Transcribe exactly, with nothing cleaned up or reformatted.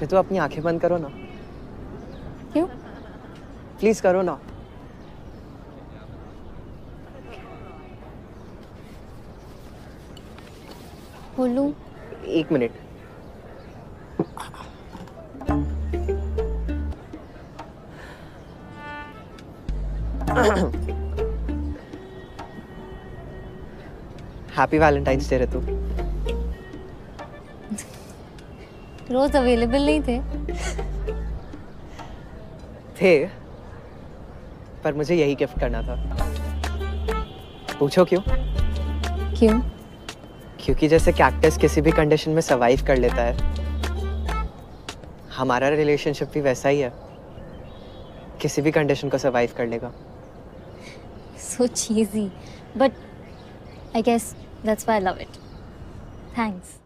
रितु अपनी आंखें बंद करो ना। क्यों? प्लीज करो ना। बोलूं? एक minute. Happy valentine's day Ritu. Rose available नहीं थे। थे, पर मुझे यही गिफ्ट करना था। पूछो क्यों? क्यों? क्योंकि जैसे कैक्टस किसी भी कंडीशन में सर्वाइव कर लेता है, हमारा रिलेशनशिप भी वैसा ही है, किसी भी कंडीशन को सर्वाइव कर लेगा। So cheesy, but I guess that's why I love it. Thanks.